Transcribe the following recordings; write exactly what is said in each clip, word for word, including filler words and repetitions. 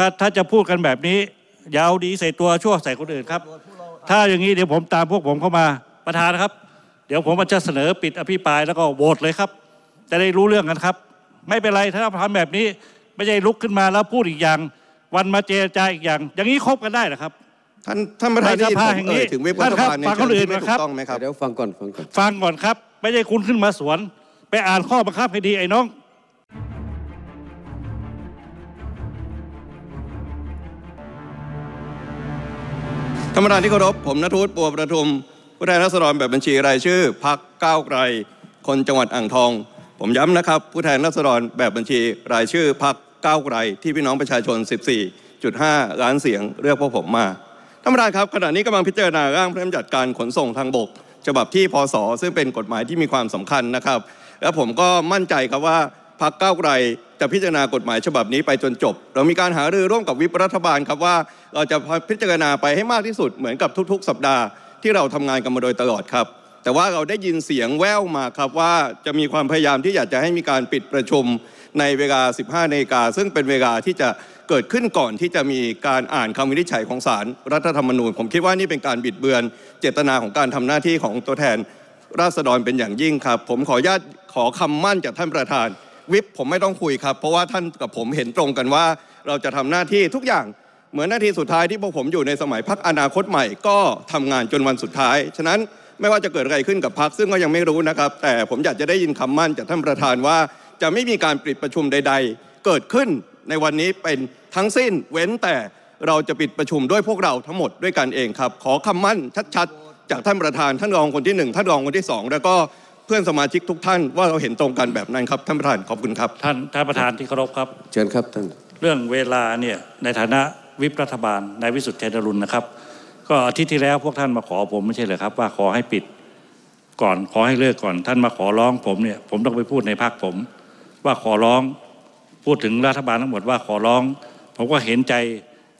ถ้าถ้าจะพูดกันแบบนี้ยาวดีใส่ตัวชั่วใส่คนอื่นครับถ้าอย่างนี้เดี๋ยวผมตามพวกผมเข้ามาประธานครับเดี๋ยวผมจะเสนอปิดอภิปรายแล้วก็โหวตเลยครับจะได้รู้เรื่องกันครับไม่เป็นไรถ้าทำแบบนี้ไม่ใช่ลุกขึ้นมาแล้วพูดอีกอย่างวันมาเจรจาอีกอย่างอย่างนี้คบกันได้หรือครับท่านท่านประธานที่ผมเอ่ยถึงวิปรัฐบาลเนี่ยไม่ถูกต้องไหมครับเดี๋ยวฟังก่อนฟังก่อนฟังก่อนครับไม่ใช่คุณขึ้นมาสวนไปอ่านข้อบังคับให้ดีไอ้น้องท่านประธานที่เคารพผมณทูต บัวประทุมผู้แทนราษฎรแบบบัญชีรายชื่อพรรคก้าวไกลคนจังหวัดอ่างทองผมย้ำนะครับผู้แทนราษฎรแบบบัญชีรายชื่อพรรคก้าวไกลที่พี่น้องประชาชน สิบสี่จุดห้า ล้านเสียงเลือกพวกผมมาท่านประธานครับขณะนี้กำลังพิจารณาร่างพระราชบัญญัติการขนส่งทางบกฉบับที่พ.ศ.ซึ่งเป็นกฎหมายที่มีความสำคัญนะครับและผมก็มั่นใจครับว่าพรรคก้าวไกลจะพิจารณากฎหมายฉบับนี้ไปจนจบเรามีการหารือร่วมกับวิปรัฐบาลครับว่าเราจะพิจารณาไปให้มากที่สุดเหมือนกับทุกๆสัปดาห์ที่เราทำงานกันมาโดยตลอดครับแต่ว่าเราได้ยินเสียงแว่วมาครับว่าจะมีความพยายามที่อยากจะให้มีการปิดประชุมในเวลา สิบห้านาฬิกาซึ่งเป็นเวลาที่จะเกิดขึ้นก่อนที่จะมีการอ่านคำวินิจฉัยของศาลรัฐธรรมนูญผมคิดว่านี่เป็นการบิดเบือนเจตนาของการทำหน้าที่ของตัวแทนราษฎรเป็นอย่างยิ่งครับผมขออนุญาตขอคำมั่นจากท่านประธานวิปผมไม่ต้องคุยครับเพราะว่าท่านกับผมเห็นตรงกันว่าเราจะทำหน้าที่ทุกอย่างเหมือนหน้าที่สุดท้ายที่พวกผมอยู่ในสมัยพรรคอนาคตใหม่ก็ทำงานจนวันสุดท้ายฉะนั้นไม่ว่าจะเกิดอะไรขึ้นกับพรรคซึ่งก็ยังไม่รู้นะครับแต่ผมอยากจะได้ยินคำมั่นจากท่านประธานว่าจะไม่มีการปิดประชุมใดๆเกิดขึ้นในวันนี้เป็นทั้งสิ้นเว้นแต่เราจะปิดประชุมด้วยพวกเราทั้งหมดด้วยกันเองครับขอคำมั่นชัดๆจากท่านประธานท่านรองคนที่หนึ่งท่านรองคนที่สองแล้วก็เพื่อนสมาชิกทุกท่านว่าเราเห็นตรงกันแบบนั้นครับท่านประธานขอบคุณครับท่านท่านประธานที่เคารพครับเชิญครับท่านเรื่องเวลาเนี่ยในฐานะวิปรัฐบาลนายวิสุทธิ์ชัยดรุณนะครับก็อาทิตย์ที่แล้วพวกท่านมาขอผมไม่ใช่เหรอครับว่าขอให้ปิดก่อนขอให้เลิกก่อนท่านมาขอร้องผมเนี่ยผมต้องไปพูดในพรรคผมว่าขอร้องพูดถึงรัฐบาลทั้งหมดว่าขอร้องผมก็เห็นใจ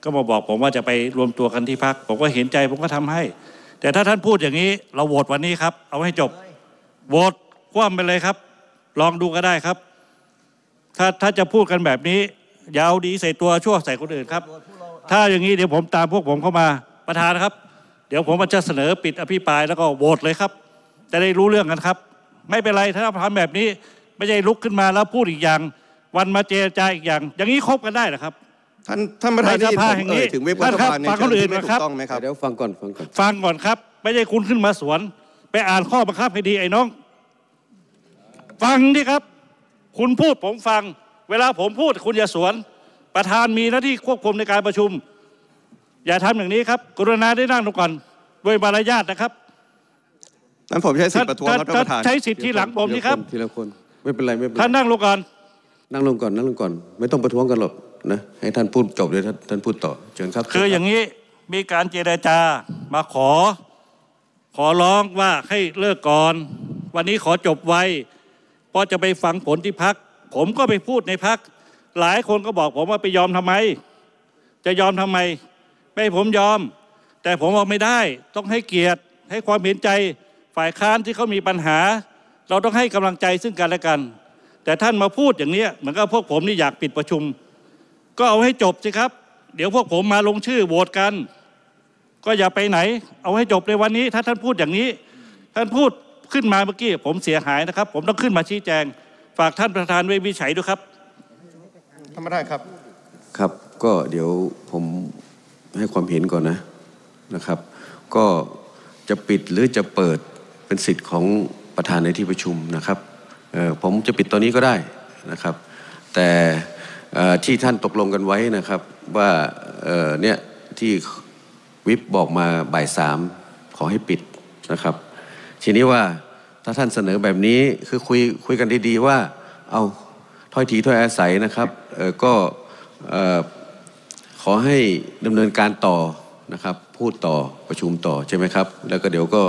ก็มาบอกผมว่าจะไปรวมตัวกันที่พรรคผมก็เห็นใจผมก็ทำให้แต่ถ้าท่านพูดอย่างนี้เราโหวตวันนี้ครับเอาให้จบโหวตคว่ำไปเลยครับลองดูก็ได้ครับถ้าถ้าจะพูดกันแบบนี้ยาวดีใส่ตัวชั่วใส่คนอื่นครับถ้าอย่างนี้เดี๋ยวผมตามพวกผมเข้ามาประธานครับเดี๋ยวผมจะเสนอปิดอภิปรายแล้วก็โหวตเลยครับจะได้รู้เรื่องกันครับไม่เป็นไรถ้าทำแบบนี้ไม่ใช่ลุกขึ้นมาแล้วพูดอีกอย่างวันมาเจรจาอีกอย่างอย่างนี้คบกันได้หรือครับท่านท่านประธานที่ผมเอ่ยถึงวิปรัฐบาลเนี่ยไม่ถูกต้องไหมครับเดี๋ยวฟังก่อนฟังก่อนฟังก่อนครับไม่ใช่คุณขึ้นมาสวนไปอ่านข้อบังคับให้ดีไอ้น้องฟังดิครับคุณพูดผมฟังเวลาผมพูดคุณอย่าสวนประธานมีหน้าที่ควบคุมในการประชุมอย่าทำอย่างนี้ครับกรุณาได้นั่งลงก่อนด้วยมารยาทนะครับนั่นผมใช้สิทธิ์ประท้วงครับท่านประธานใช้สิทธิ์ที่หลังผมนี่ครับทีละคนไม่เป็นไรไม่เป็นไรท่านนั่งลงก่อนนั่งลงก่อนนั่งลงก่อนไม่ต้องประท้วงกันหรอกนะให้ท่านพูดจบเลยท่านพูดต่อเชิญครับคืออย่างนี้มีการเจรจามาขอขอร้องว่าให้เลิกก่อนวันนี้ขอจบไว้เพราะจะไปฟังผลที่พรรคผมก็ไปพูดในพรรคหลายคนก็บอกผมว่าไปยอมทำไมจะยอมทำไมไม่ผมยอมแต่ผมบอกไม่ได้ต้องให้เกียรติให้ความเห็นใจฝ่ายค้านที่เขามีปัญหาเราต้องให้กำลังใจซึ่งกันและกันแต่ท่านมาพูดอย่างนี้เหมือนกับพวกผมนี่อยากปิดประชุมก็เอาให้จบสิครับเดี๋ยวพวกผมมาลงชื่อโหวตกันก็อย่าไปไหนเอาให้จบในวันนี้ถ้าท่านพูดอย่างนี้ท่านพูดขึ้นมาเมื่อกี้ผมเสียหายนะครับผมต้องขึ้นมาชี้แจงฝากท่านประธานไว้วิจัยด้วยครับทำไม่ได้ครับครับก็เดี๋ยวผมให้ความเห็นก่อนนะนะครับก็จะปิดหรือจะเปิดเป็นสิทธิ์ของประธานในที่ประชุมนะครับผมจะปิดตอนนี้ก็ได้นะครับแต่ที่ท่านตกลงกันไว้นะครับว่าเนี่ยที่วิปบอกมาบ่ายสามขอให้ปิดนะครับทีนี้ว่าถ้าท่านเสนอแบบนี้คือคุยคุยกันดีๆว่าเอาถ้อยทีถ้อยอาศัยนะครับก็ขอให้ดำเนินการต่อนะครับพูดต่อประชุมต่อใช่ไหมครับแล้วก็เดี๋ยวก็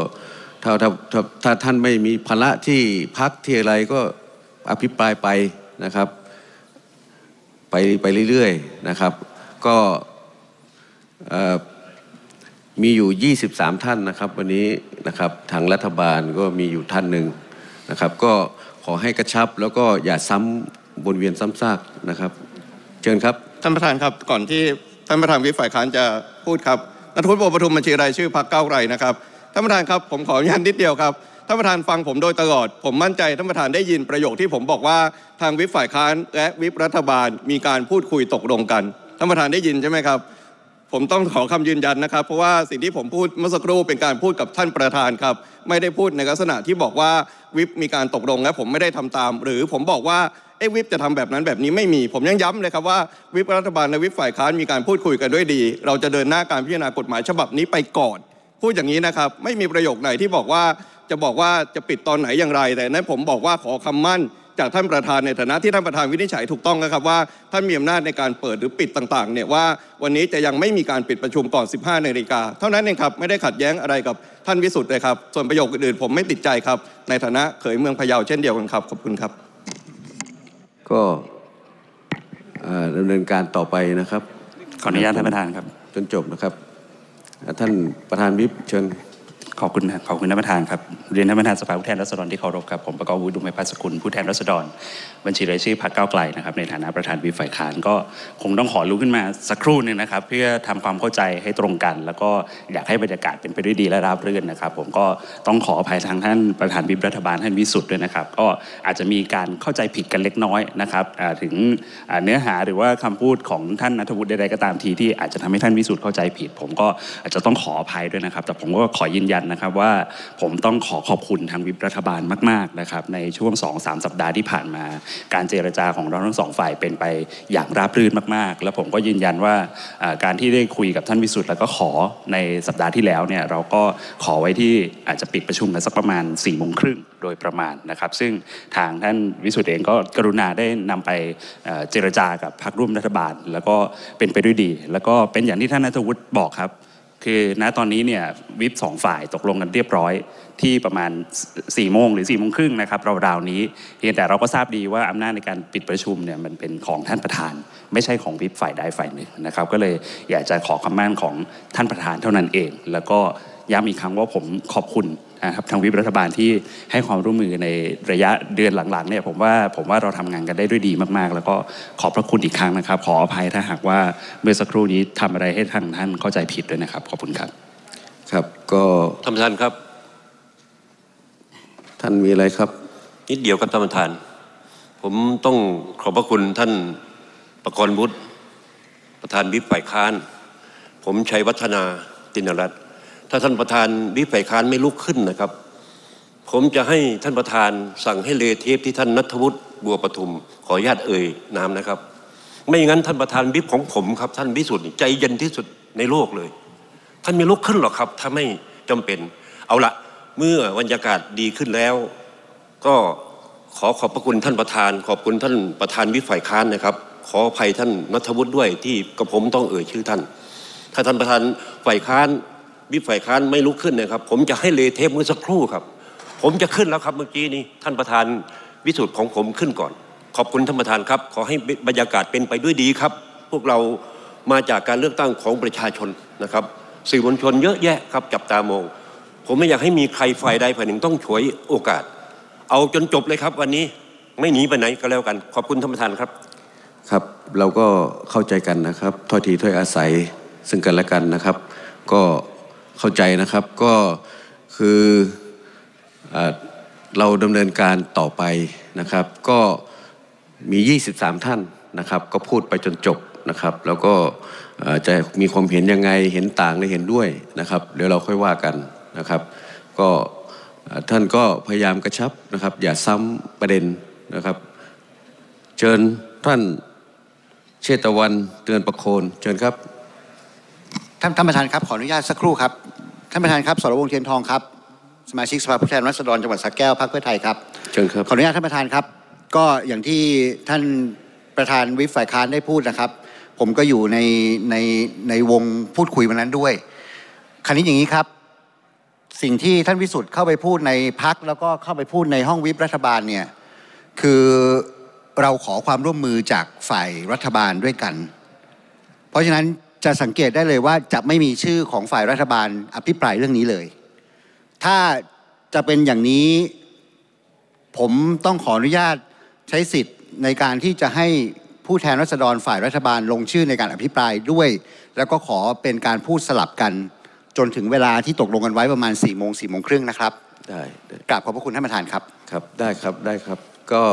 ถ้าถ้าถ้าถ้าท่านไม่มีภาระที่พักที่อะไรก็อภิปรายไปนะครับไปไปเรื่อยๆนะครับก็มีอยู่ยี่สิบสามท่านนะครับวันนี้นะครับทางรัฐบาลก็มีอยู่ท่านหนึ่งนะครับก็ขอให้กระชับแล้วก็อย่าซ้ำวนเวียนซ้ำซากนะครับเชิญครับ ท่านประธานครับก่อนที่ท่านประธานวิปฝ่ายค้านจะพูดครับณัฐวุฒิ บัวประทุมบัญชีรายชื่อพรรคก้าวไกลนะครับท่านประธานครับผมขออนุญาตนิดเดียวครับท่านประธานฟังผมโดยตลอดผมมั่นใจท่านประธานได้ยินประโยคที่ผมบอกว่าทางวิปฝ่ายค้านและวิปรัฐบาลมีการพูดคุยตกลงกันท่านประธานได้ยินใช่ไหมครับผมต้องขอคำยืนยันนะครับเพราะว่าสิ่งที่ผมพูดเมื่อสักครู่เป็นการพูดกับท่านประธานครับไม่ได้พูดในลักษณะที่บอกว่าวิปมีการตกลงและผมไม่ได้ทำตามหรือผมบอกว่าไอ้วิปจะทำแบบนั้นแบบนี้ไม่มีผมยังย้ำเลยครับว่าวิปรัฐบาลและวิปฝ่ายค้านมีการพูดคุยกันด้วยดีเราจะเดินหน้าการพิจารณากฎหมายฉบับนี้ไปก่อนพูดอย่างนี้นะครับไม่มีประโยคไหนที่บอกว่าจะบอกว่าจะปิดตอนไหนอย่างไรแต่นั้นผมบอกว่าขอคำมั่นจากท่านประธานในฐานะที่ท่านประธานวินิจฉัยถูกต้องนะครับว่าท่านมีอำนาจในการเปิดหรือปิดต่างๆเนี่ยว่าวันนี้จะยังไม่มีการปิดประชุมก่อน สิบห้า นาฬิกาเท่านั้นเองครับไม่ได้ขัดแย้งอะไรกับท่านวิสุทธิ์เลยครับส่วนประโยคอื่นๆผมไม่ติดใจครับในฐานะเขยเมืองพะเยาเช่นเดียวกันครับขอบคุณครับก็ดำเนินการต่อไปนะครับขออนุญาตท่านประธานครับจนจบนะครับท่านประธานวิปเชิญขอบคุณขอบคุณท่านประธานครับเรียนท่านประธานสภาผู้แทนราษฎรที่เคารพครับผมประกอบวุฒิดุลไพภัสกุลผู้แทนราษฎรบัญชีรายชื่อพรรคก้าวไกลนะครับในฐานะประธานวิปฝ่ายค้านก็คงต้องขอลุกขึ้นมาสักครู่นึงนะครับเพื่อทำความเข้าใจให้ตรงกันแล้วก็อยากให้บรรยากาศเป็นไปด้วยดีและราบรื่นนะครับผมก็ต้องขออภัยทางท่านประธานวิปรัฐบาลท่านวิสุทธิ์ด้วยนะครับก็อาจจะมีการเข้าใจผิดกันเล็กน้อยนะครับถึงเนื้อหาหรือว่าคำพูดของท่านณัฐวุฒิใดๆก็ตามทีที่อาจจะทำให้ท่านวิสุทธิ์เข้าใจผิดผมก็อาจจะต้องขออภัยด้วยนะครับแต่ผมก็ขอยืนยันนะครับว่าผมต้องขอขอบคุณทางวิปรัฐบาลมากๆนะครับในช่วง สองถึงสาม สัปดาห์ที่ผ่านมาการเจรจาของเราทั้งสองฝ่ายเป็นไปอย่างราบรื่นมากๆและผมก็ยืนยันว่าการที่ได้คุยกับท่านวิสุทธิ์แล้วก็ขอในสัปดาห์ที่แล้วเนี่ยเราก็ขอไว้ที่อาจจะปิดประชุมกันสักประมาณสี่โมงครึ่งโดยประมาณนะครับซึ่งทางท่านวิสุทธิ์เองก็กรุณาได้นำไปเจรจากับพรรคร่วมรัฐบาลแล้วก็เป็นไปด้วยดีแล้วก็เป็นอย่างที่ท่านณัฐวุฒิบอกครับคือณตอนนี้เนี่ยวิปสองฝ่ายตกลงกันเรียบร้อยที่ประมาณสี่โมงหรือสี่โมงครึ่งนะครับราวๆนี้เพียงแต่เราก็ทราบดีว่าอำนาจในการปิดประชุมเนี่ยมันเป็นของท่านประธานไม่ใช่ของวิปฝ่ายใดฝ่ายหนึ่งนะครับก็เลยอยากจะขอคำมั่นของท่านประธานเท่านั้นเองแล้วก็ย้ำอีกครั้งว่าผมขอบคุณนะครับทางวิปรัฐบาลที่ให้ความร่วมมือในระยะเดือนหลังๆเนี่ยผมว่าผมว่าเราทำงานกันได้ด้วยดีมากๆแล้วก็ขอบพระคุณอีกครั้งนะครับขออภัยถ้าหากว่าเมื่อสักครู่นี้ทำอะไรให้ทางท่านเข้าใจผิดด้วยนะครับขอบคุณครับครับก็ท่านประธานครับท่านมีอะไรครับนิดเดียวครับท่านประธานผมต้องขอบพระคุณท่านประกรณ์วุฒิประธานวิปฝ่ายค้านผมชัยวัฒนาตินรัตน์ถ้าท่านประธานวิปฝ่ายค้านไม่ลุกขึ้นนะครับผมจะให้ท่านประธานสั่งให้เลเทปที่ท่านณัฐวุฒิ บัวประทุมขออนุญาตเอ่ยนามนะครับไม่อย่างนั้นท่านประธานวิปของผมครับท่านวิสุทธิ์ใจเย็นที่สุดในโลกเลยท่านไม่ลุกขึ้นหรอกครับถ้าไม่จำเป็นเอาละเมื่อบรรยากาศดีขึ้นแล้วก็ขอขอบพระคุณท่านประธานขอบคุณท่านประธานวิปฝ่ายค้านนะครับขออภัยท่านณัฐวุฒิด้วยที่กับผมต้องเอ่ยชื่อท่านถ้าท่านประธานฝ่ายค้านวิปฝ่ายค้านไม่ลุกขึ้นนะครับผมจะให้เลเทปเมื่อสักครู่ครับผมจะขึ้นแล้วครับเมื่อกี้นี้ท่านประธานวิสุทธิ์ของผมขึ้นก่อนขอบคุณท่านประธานครับขอให้บรรยากาศเป็นไปด้วยดีครับพวกเรามาจากการเลือกตั้งของประชาชนนะครับสื่อมวลชนเยอะแยะครับจับตามองผมไม่อยากให้มีใครฝ่ายใดฝ่ายหนึ่งต้องฉวยโอกาสเอาจนจบเลยครับวันนี้ไม่หนีไปไหนก็แล้วกันขอบคุณท่านประธานครับครับเราก็เข้าใจกันนะครับถ้อยทีถ้อยอาศัยซึ่งกันและกันนะครับก็เข้าใจนะครับก็คือเราดำเนินการต่อไปนะครับก็มียี่สิบสามท่านนะครับก็พูดไปจนจบนะครับแล้วก็จะมีความเห็นยังไงเห็นต่างหรือเห็นด้วยนะครับเดี๋ยวเราค่อยว่ากันนะครับก็ท่านก็พยายามกระชับนะครับอย่าซ้ำประเด็นนะครับเชิญท่านเชตวันเตือนประโคนเชิญครับท่านประธานครับขออนุญาตสักครู่ครับท่านประธานครับสรวงศ์เทียนทองครับสมาชิกสภาผู้แทนราษฎรจังหวัดสระแก้วพรรคเพื่อไทยครับเชิญครับขออนุญาตท่านประธานครับก็อย่างที่ท่านประธานวิปฝ่ายค้านได้พูดนะครับผมก็อยู่ในในในวงพูดคุยวันนั้นด้วยคราวนี้อย่างนี้ครับสิ่งที่ท่านวิสุทธิ์เข้าไปพูดในพรรคแล้วก็เข้าไปพูดในห้องวิปรัฐบาลเนี่ยคือเราขอความร่วมมือจากฝ่ายรัฐบาลด้วยกันเพราะฉะนั้นจะสังเกตได้เลยว่าจะไม่มีชื่อของฝ่ายรัฐบาลอภิปรายเรื่องนี้เลยถ้าจะเป็นอย่างนี้ผมต้องขออนุญาตใช้สิทธิ์ในการที่จะให้ ผู้แทนราษฎรฝ่ายรัฐบาลลงชื่อในการอภิปรายด้วยแล้วก็ขอเป็นการพูดสลับกันจนถึงเวลาที่ตกลงกันไว้ประมาณสี่โมงสี่โมงครึ่งนะครับได้กราบขอบพระคุณท่านประธานครับครับได้ครับได้ครับก็